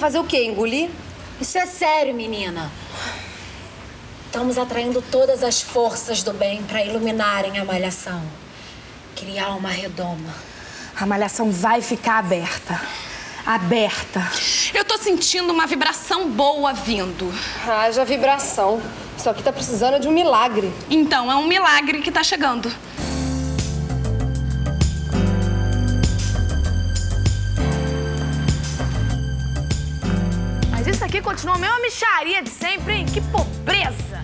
fazer o quê? Engolir? Isso é sério, menina. Estamos atraindo todas as forças do bem para iluminarem a malhação. Criar uma redoma. A malhação vai ficar aberta. Aberta. Eu tô sentindo uma vibração boa vindo. Haja vibração. Isso aqui tá precisando de um milagre. Então, é um milagre que tá chegando. Mas isso aqui continua a mesma mixaria de sempre, hein? Que pobreza!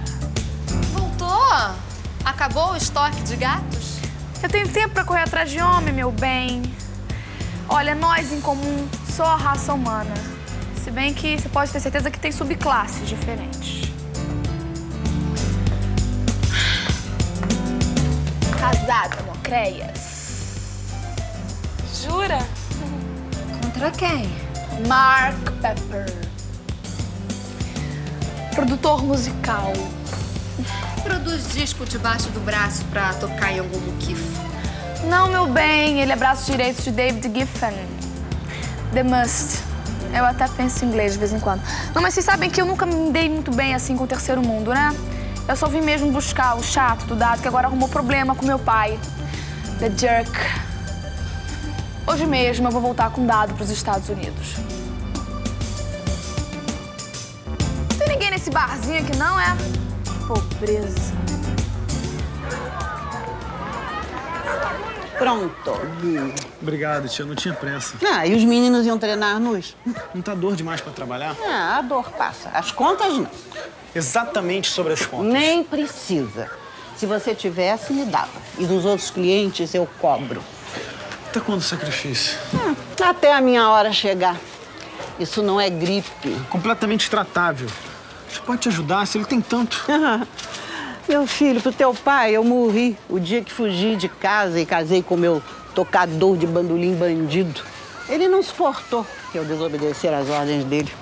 Voltou? Acabou o estoque de gatos? Eu tenho tempo pra correr atrás de homem, meu bem. Olha, nós em comum, só a raça humana. Se bem que você pode ter certeza que tem subclasses diferentes. Casada, mocreias. Jura? Contra quem? Mark Pepper. Produtor musical. Produz disco debaixo do braço pra tocar em algum muquifo. Não, meu bem, ele é braço direito de David Giffen. The Must. Eu até penso em inglês de vez em quando. Não, mas vocês sabem que eu nunca me dei muito bem assim com o terceiro mundo, né? Eu só vim mesmo buscar o chato do dado que agora arrumou problema com meu pai. The Jerk. Hoje mesmo eu vou voltar com o dado pros Estados Unidos. Não tem ninguém nesse barzinho aqui, não, é? Pobreza. Pronto. Obrigado, tia. Não tinha pressa. Ah, e os meninos iam treinar nus? Não tá dor demais pra trabalhar? Ah, a dor passa. As contas, não. Exatamente sobre as contas. Nem precisa. Se você tivesse, me dava. E dos outros clientes, eu cobro. Até quando o sacrifício? Até a minha hora chegar. Isso não é gripe. Completamente tratável. Você pode te ajudar, se ele tem tanto. Meu filho, pro teu pai, eu morri o dia que fugi de casa e casei com meu tocador de bandolim bandido. Ele não suportou que eu desobedecesse às ordens dele.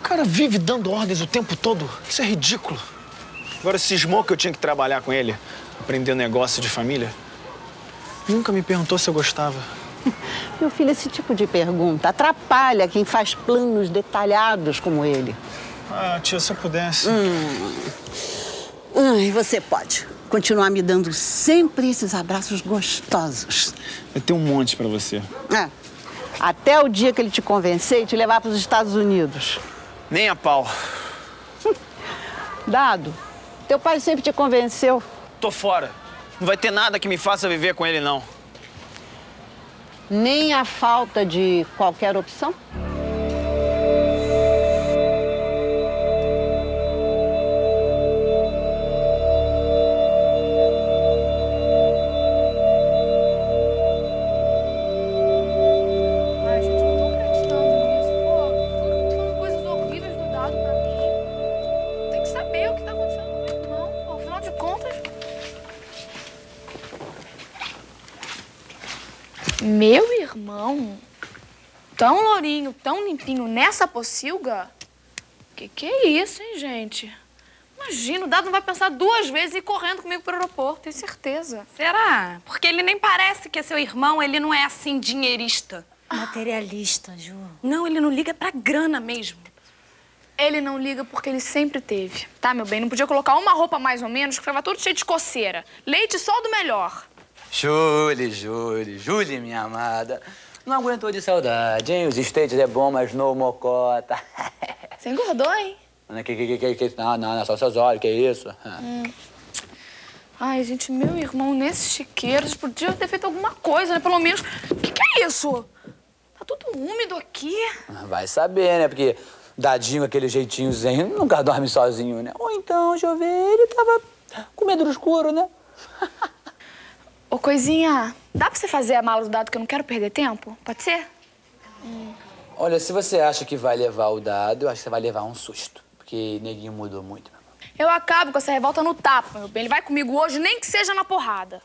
O cara vive dando ordens o tempo todo. Isso é ridículo. Agora cismou que eu tinha que trabalhar com ele, aprender um negócio de família. Nunca me perguntou se eu gostava. Meu filho, esse tipo de pergunta atrapalha quem faz planos detalhados como ele. Ah, tia, se eu pudesse... E você pode continuar me dando sempre esses abraços gostosos. Eu tenho um monte pra você. É. Até o dia que ele te convencer e te levar pros Estados Unidos. Nem a pau. Dado, teu pai sempre te convenceu. Tô fora. Não vai ter nada que me faça viver com ele, não. Nem a falta de qualquer opção? Meu irmão, tão lourinho, tão limpinho nessa pocilga? Que é isso, hein, gente? Imagina, o Dado não vai pensar duas vezes e ir correndo comigo pro aeroporto, tenho certeza. Será? Porque ele nem parece que é seu irmão, ele não é assim, dinheirista. Materialista, Ju. Não, ele não liga pra grana mesmo. Ele não liga porque ele sempre teve, tá, meu bem? Não podia colocar uma roupa mais ou menos, que tava tudo cheio de coceira. Leite só do melhor. Juli, minha amada. Não aguentou de saudade, hein? Os States é bom, mas no mocota. Você engordou, hein? Não, só seus olhos, que isso? Ai, gente, meu irmão, nesses chiqueiros, podia ter feito alguma coisa, né? Pelo menos... Que é isso? Tá tudo úmido aqui. Vai saber, né? Porque dadinho, aquele jeitinho zen, nunca dorme sozinho, né? Ou então, deixa eu ver, ele tava com medo do escuro, né? Ô, coisinha, dá pra você fazer a mala do Dado que eu não quero perder tempo? Pode ser? Olha, se você acha que vai levar o Dado, eu acho que você vai levar um susto. Porque neguinho mudou muito, meu irmão. Eu acabo com essa revolta no tapa, meu bem. Ele vai comigo hoje, nem que seja na porrada.